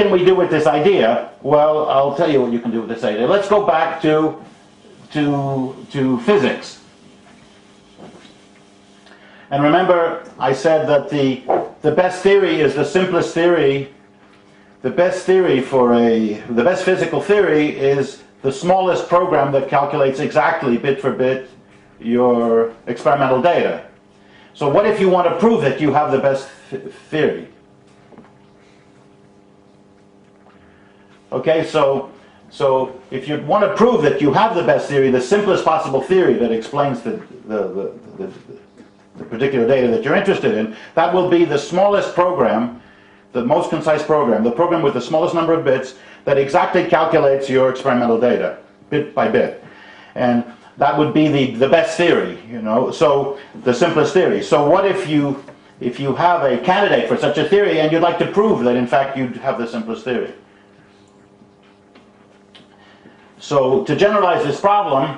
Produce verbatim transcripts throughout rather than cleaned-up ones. What can we do with this idea? Well, I'll tell you what you can do with this idea. Let's go back to to to physics. And remember, I said that the the best theory is the simplest theory. The best theory for a the best physical theory is the smallest program that calculates exactly bit for bit your experimental data. So what if you want to prove that you have the best theory? Okay, so so if you want to prove that you have the best theory, the simplest possible theory that explains the the, the, the, the particular data that you're interested in, that will be the smallest program, the most concise program, the program with the smallest number of bits that exactly calculates your experimental data, bit by bit. And that would be the, the best theory, you know, so the simplest theory. So what if you, if you have a candidate for such a theory and you'd like to prove that in fact you have the simplest theory? So to generalize this problem,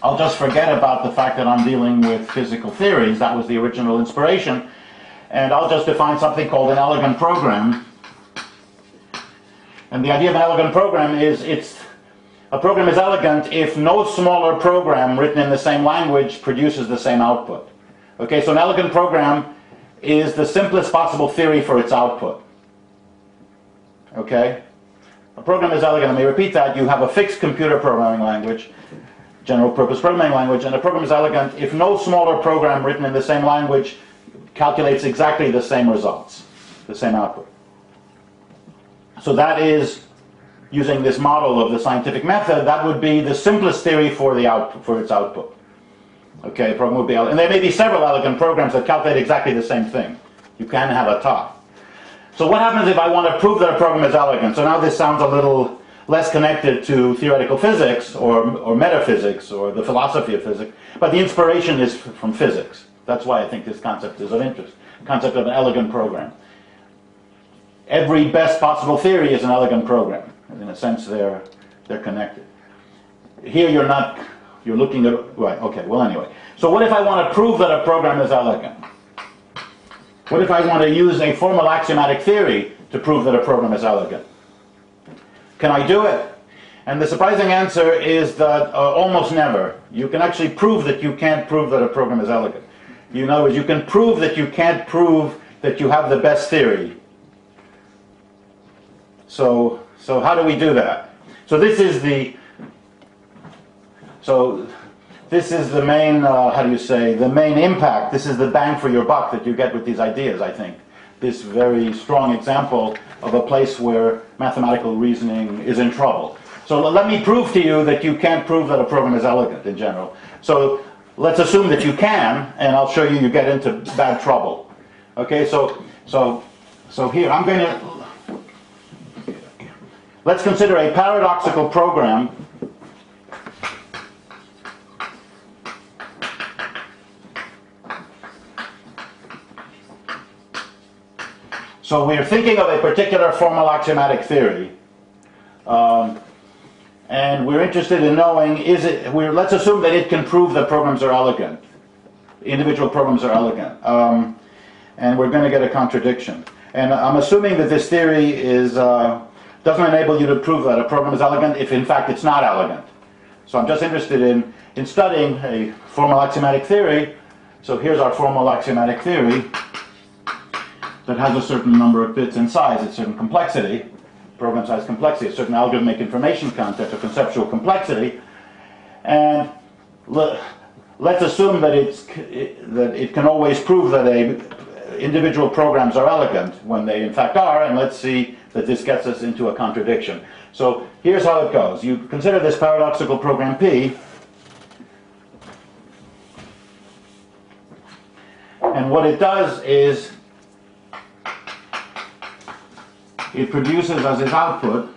I'll just forget about the fact that I'm dealing with physical theories. That was the original inspiration. And I'll just define something called an elegant program. And the idea of an elegant program is it's a program is elegant if no smaller program written in the same language produces the same output. Okay, so an elegant program is the simplest possible theory for its output. Okay? A program is elegant, let me repeat that, you have a fixed computer programming language, general purpose programming language, and a program is elegant if no smaller program written in the same language calculates exactly the same results, the same output. So that is, using this model of the scientific method, that would be the simplest theory for the output, for its output. Okay, program would be elegant. And there may be several elegant programs that calculate exactly the same thing. You can have a top. So what happens if I want to prove that a program is elegant? So now this sounds a little less connected to theoretical physics or, or metaphysics or the philosophy of physics, but the inspiration is from physics. That's why I think this concept is of interest, the concept of an elegant program. Every best possible theory is an elegant program. In a sense, they're, they're connected. Here you're not, you're looking at, right, okay, well anyway. So what if I want to prove that a program is elegant? What if I want to use a formal axiomatic theory to prove that a program is elegant? Can I do it? And the surprising answer is that uh, almost never. You can actually prove that you can't prove that a program is elegant. In other words, you can prove that you can't prove that you have the best theory. So, so how do we do that? So this is the, so this is the main, uh, how do you say, the main impact. This is the bang for your buck that you get with these ideas, I think. This very strong example of a place where mathematical reasoning is in trouble. So let me prove to you that you can't prove that a program is elegant in general. So let's assume that you can, and I'll show you you get into bad trouble. Okay, so, so, so here, I'm going to, let's consider a paradoxical program . So we're thinking of a particular formal axiomatic theory, um, and we're interested in knowing, is it, we're, let's assume that it can prove that programs are elegant, individual programs are elegant, um, and we're going to get a contradiction. And I'm assuming that this theory is, uh, doesn't enable you to prove that a program is elegant if in fact it's not elegant. So I'm just interested in, in studying a formal axiomatic theory. So here's our formal axiomatic theory that has a certain number of bits in size, a certain complexity, program size complexity, a certain algorithmic information content, a conceptual complexity, and le let's assume that, it's, that it can always prove that a, individual programs are elegant when they in fact are, and let's see that this gets us into a contradiction. So here's how it goes. You consider this paradoxical program P, and what it does is it produces as its output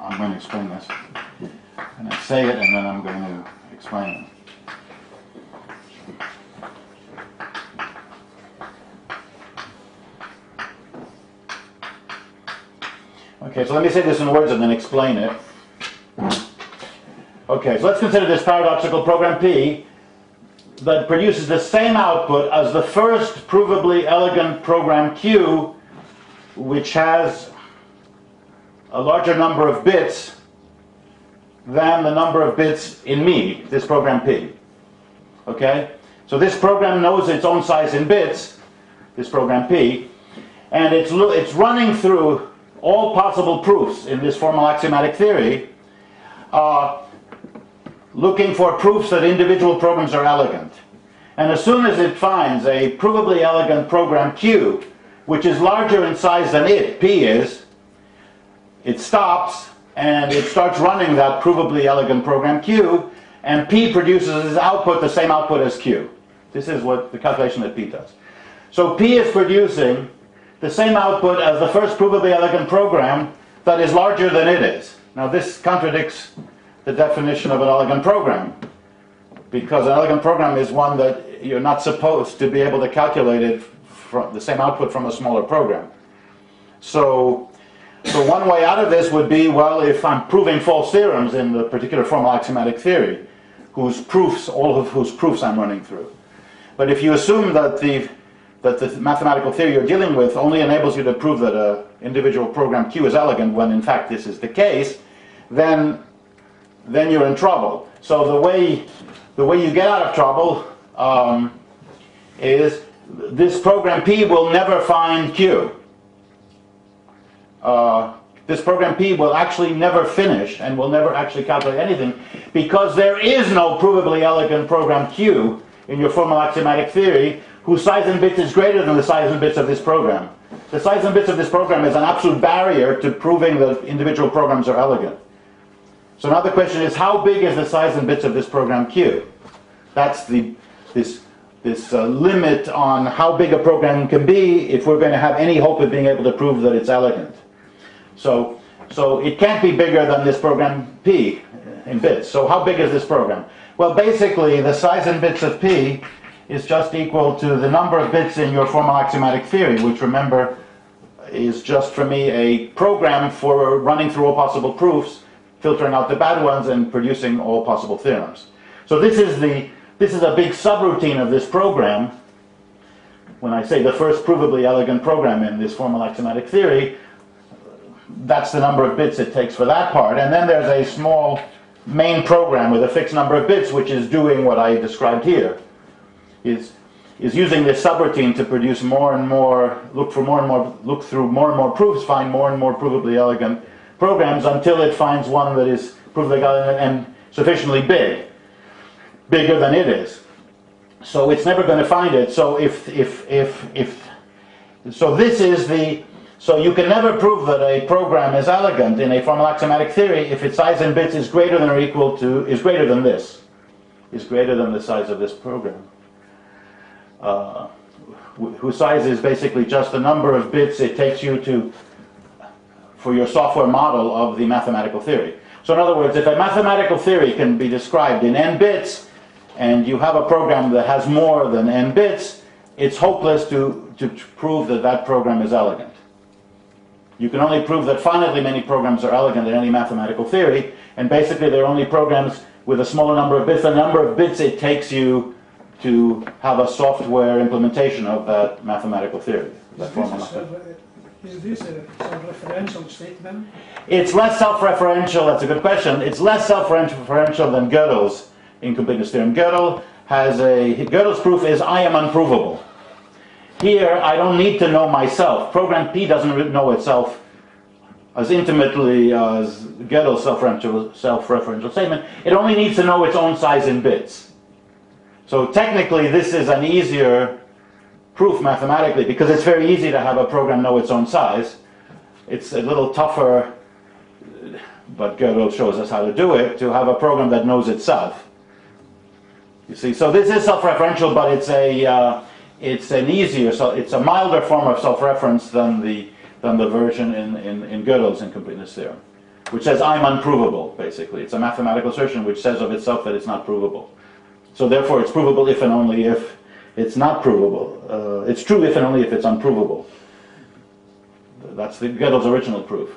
I'm going to explain this. I'm going to say it and then I'm going to explain it. Okay, so let me say this in words and then explain it. Okay, so let's consider this paradoxical program P that produces the same output as the first provably elegant program Q, which has a larger number of bits than the number of bits in me, this program P. Okay? So this program knows its own size in bits, this program P, and it's, it's running through all possible proofs in this formal axiomatic theory, uh, looking for proofs that individual programs are elegant. And as soon as it finds a provably elegant program Q, which is larger in size than it, P is, it stops, and it starts running that provably elegant program Q, and P produces as output the same output as Q. This is what the calculation that P does. So P is producing the same output as the first provably elegant program that is larger than it is. Now this contradicts the definition of an elegant program, because an elegant program is one that you're not supposed to be able to calculate it from the same output from a smaller program. So. So one way out of this would be, well, if I'm proving false theorems in the particular formal axiomatic theory, whose proofs, all of whose proofs I'm running through. But if you assume that the, that the mathematical theory you're dealing with only enables you to prove that an individual program Q is elegant when in fact this is the case, then, then you're in trouble. So the way, the way you get out of trouble um, is this program P will never find Q. Uh, this program P will actually never finish and will never actually calculate anything, because there is no provably elegant program Q in your formal axiomatic theory whose size in bits is greater than the size in bits of this program. The size in bits of this program is an absolute barrier to proving that individual programs are elegant. So now the question is, how big is the size in bits of this program Q? That's the, this, this uh, limit on how big a program can be if we're going to have any hope of being able to prove that it's elegant. So, so it can't be bigger than this program P in bits. So how big is this program? Well, basically, the size in bits of P is just equal to the number of bits in your formal axiomatic theory, which, remember, is just, for me, a program for running through all possible proofs, filtering out the bad ones, and producing all possible theorems. So this is, the, this is a big subroutine of this program. When I say the first provably elegant program in this formal axiomatic theory, that's the number of bits it takes for that part. And then there's a small main program with a fixed number of bits, which is doing what I described here, is is using this subroutine to produce more and more, look for more and more, look through more and more proofs, find more and more provably elegant programs until it finds one that is provably elegant and sufficiently big, bigger than it is. So it's never going to find it. So if if if if so, this is the. So you can never prove that a program is elegant in a formal axiomatic theory if its size in bits is greater than or equal to, is greater than this, is greater than the size of this program, uh, wh whose size is basically just the number of bits it takes you to, for your software model of the mathematical theory. So in other words, if a mathematical theory can be described in n bits, and you have a program that has more than n bits, it's hopeless to, to prove that that program is elegant. You can only prove that finitely many programs are elegant in any mathematical theory, and basically they're only programs with a smaller number of bits, the number of bits it takes you to have a software implementation of that mathematical theory. That is this a self-referential statement? It's less self-referential, that's a good question. It's less self-referential than Gödel's incompleteness theorem. Gödel has a, Gödel's proof is I am unprovable. Here, I don't need to know myself. Program P doesn't know itself as intimately as Gödel's self-referential self-referential statement. It only needs to know its own size in bits. So technically, this is an easier proof mathematically, because it's very easy to have a program know its own size. It's a little tougher, but Gödel shows us how to do it, to have a program that knows itself. You see, so this is self-referential, but it's a... Uh, It's an easier, so it's a milder form of self-reference than the than the version in, in, in Gödel's incompleteness theorem, which says I'm unprovable, basically. It's a mathematical assertion which says of itself that it's not provable. So therefore it's provable if and only if it's not provable. Uh, it's true if and only if it's unprovable. That's the Gödel's original proof.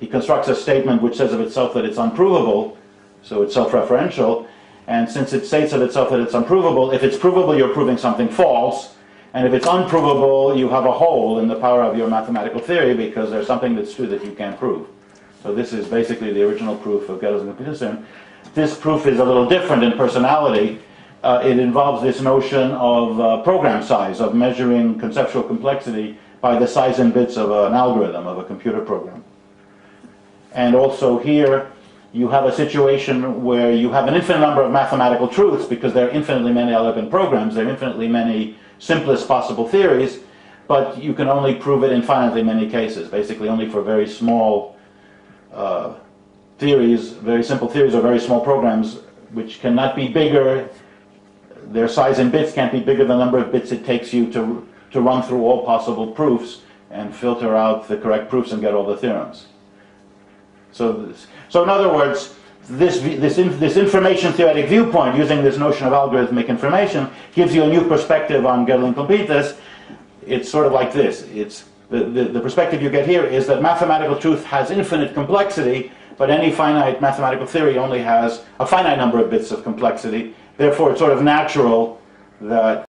he constructs a statement which says of itself that it's unprovable, so it's self-referential, and since it states of itself that it's unprovable, if it's provable, you're proving something false, and if it's unprovable, you have a hole in the power of your mathematical theory because there's something that's true that you can't prove. So this is basically the original proof of Gödel's incompleteness. This proof is a little different in personality. Uh, it involves this notion of uh, program size, of measuring conceptual complexity by the size in bits of an algorithm, of a computer program. And also here, you have a situation where you have an infinite number of mathematical truths because there are infinitely many Algorithmic programs, there are infinitely many simplest possible theories, but you can only prove it in finitely many cases, basically only for very small uh, theories, very simple theories or very small programs, which cannot be bigger, their size in bits can't be bigger than the number of bits it takes you to, to run through all possible proofs and filter out the correct proofs and get all the theorems. So, this, so in other words, this, this, this information theoretic viewpoint, using this notion of algorithmic information, gives you a new perspective on Gödel's incompleteness. It's sort of like this. It's, the, the, the perspective you get here is that mathematical truth has infinite complexity, but any finite mathematical theory only has a finite number of bits of complexity. Therefore, it's sort of natural that